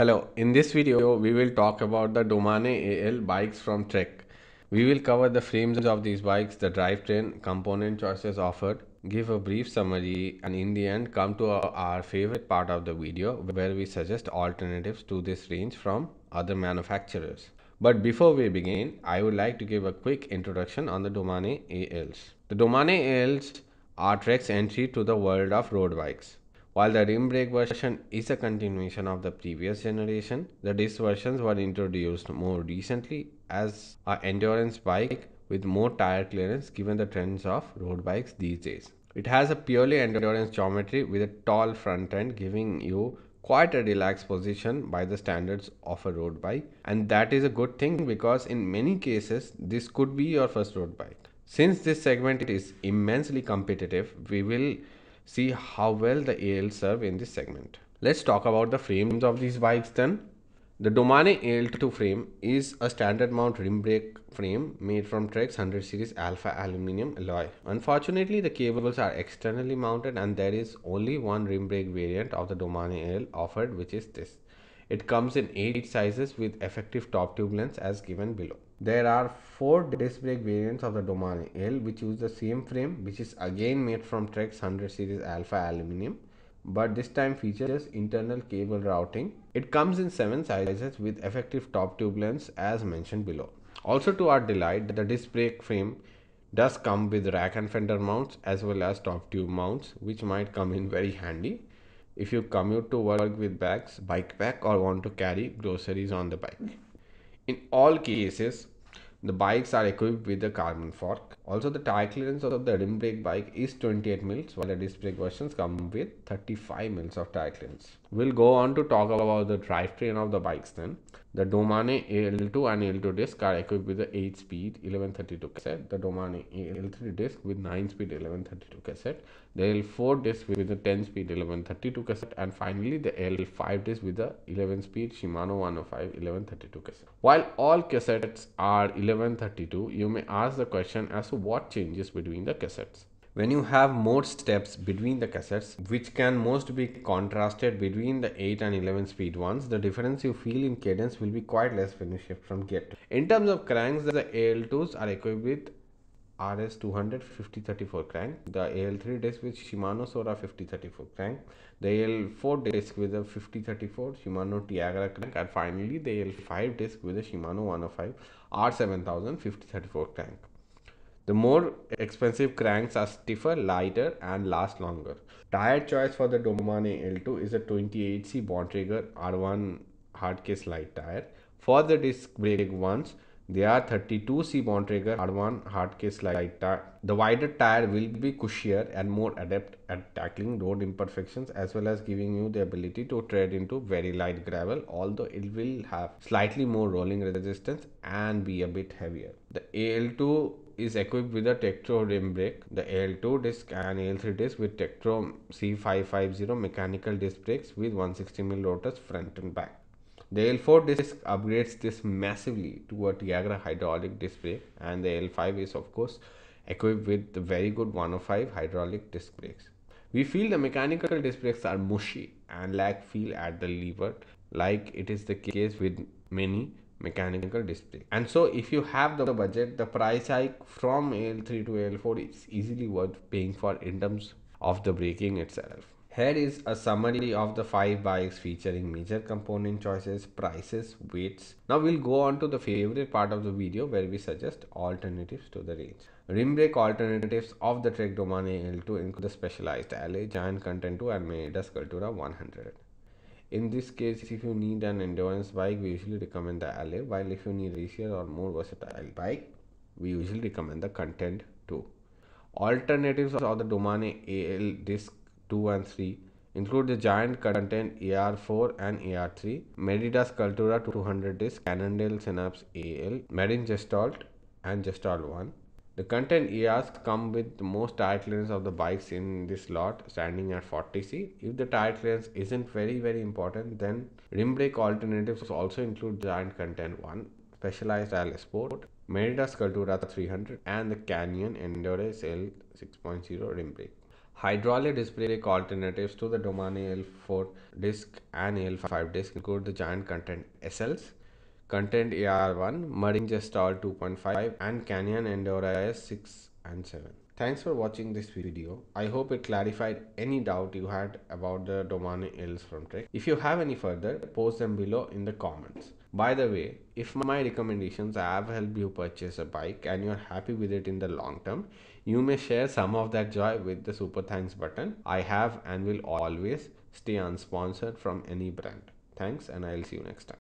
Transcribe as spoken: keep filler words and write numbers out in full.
Hello, in this video we will talk about the Domane A L bikes from Trek. We will cover the frames of these bikes, the drivetrain, component choices offered, give a brief summary, and in the end come to our favorite part of the video where we suggest alternatives to this range from other manufacturers. But before we begin, I would like to give a quick introduction on the Domane A Ls. The Domane A Ls are Trek's entry to the world of road bikes. While the rim brake version is a continuation of the previous generation, the disc versions were introduced more recently as an endurance bike with more tire clearance given the trends of road bikes these days. It has a purely endurance geometry with a tall front end, giving you quite a relaxed position by the standards of a road bike, and that is a good thing because in many cases this could be your first road bike. Since this segment is immensely competitive, we will see how well the A Ls serve in this segment. Let's talk about the frames of these bikes then. The Domane A L two frame is a standard mount rim brake frame made from Trek's one hundred series alpha aluminium alloy. Unfortunately, the cables are externally mounted and there is only one rim brake variant of the Domane A L offered, which is this. It comes in eight sizes with effective top tube lengths as given below. There are four disc brake variants of the Domane A L which use the same frame, which is again made from Trek's one hundred series alpha aluminium, but this time features internal cable routing. It comes in seven sizes with effective top tube lengths as mentioned below. Also, to our delight, the disc brake frame does come with rack and fender mounts as well as top tube mounts, which might come in very handy if you commute to work with bags, bike pack, or want to carry groceries on the bike. In all cases, the bikes are equipped with a carbon fork. Also, the tire clearance of the rim brake bike is twenty-eight mils, while the disc brake versions come with thirty-five mils of tire clearance. We'll go on to talk about the drivetrain of the bikes then. The Domane A L two and A L two disc are equipped with the eight speed eleven thirty-two cassette, the Domane A L three disc with nine speed eleven thirty-two cassette, the A L four disc with the ten speed eleven thirty-two cassette, and finally the A L five disc with the eleven speed Shimano one oh five eleven thirty-two cassette. While all cassettes are eleven thirty-two, you may ask the question as to what changes between the cassettes. When you have more steps between the cassettes, which can most be contrasted between the eight and eleven speed ones, the difference you feel in cadence will be quite less when you shift from gear to. In terms of cranks, the A L twos are equipped with R S two hundred fifty thirty-four crank, the A L three disc with Shimano Sora fifty thirty-four crank, the A L four disc with a fifty thirty-four Shimano Tiagra crank, and finally the A L five disc with a Shimano one oh five R seven thousand fifty thirty-four crank. The more expensive cranks are stiffer, lighter, and last longer. Tire choice for the Domane A L two is a twenty-eight C Bontrager R one hardcase light tire. For the disc brake ones, they are thirty-two C Bontrager R one hardcase light tire. The wider tire will be cushier and more adept at tackling road imperfections, as well as giving you the ability to tread into very light gravel, although it will have slightly more rolling resistance and be a bit heavier. The A L two is equipped with a Tektro rim brake, the A L two disc and A L three disc with Tektro C five five zero mechanical disc brakes with one hundred sixty mil rotors front and back. The A L four disc upgrades this massively to a Tiagra hydraulic disc brake, and the A L five is of course equipped with the very good one oh five hydraulic disc brakes. We feel the mechanical disc brakes are mushy and lack feel at the lever, like it is the case with many mechanical disc brakes. And so if you have the budget, the price hike from A L three to A L four is easily worth paying for in terms of the braking itself. Here is a summary of the five bikes featuring major component choices, prices, weights. Now we'll go on to the favorite part of the video where we suggest alternatives to the range. Rim brake alternatives of the Trek Domane A L two include the Specialized Allez, Giant Contend two, and Merida Scultura one hundred. In this case, if you need an endurance bike, we usually recommend the Allez, while if you need a racier or more versatile bike, we usually recommend the Contend two. Alternatives of the Domane A L disc two and three include the Giant Contend A R four and A R three, Merida Scultura two hundred disc, Cannondale Synapse A L, Marin Gestalt, and Gestalt one. The Contend E Rs come with the most tire clearance of the bikes in this lot, standing at forty C. If the tire clearance isn't very very important, then rim brake alternatives also include Giant Contend one, Specialized Allez Sport, Merida Scultura three hundred, and the Canyon Enduro L six point zero rim brake. Hydraulic display alternatives to the Domane A L four disc and A L five disc include the Giant Contend S Ls, Contend A R one, Marin Gestalt two point five and Canyon Enduro S six and seven. Thanks for watching this video. I hope it clarified any doubt you had about the Domane A Ls from Trek. If you have any further, post them below in the comments. By the way, if my recommendations have helped you purchase a bike and you're happy with it in the long term, you may share some of that joy with the super thanks button. I have and will always stay unsponsored from any brand. Thanks, and I'll see you next time.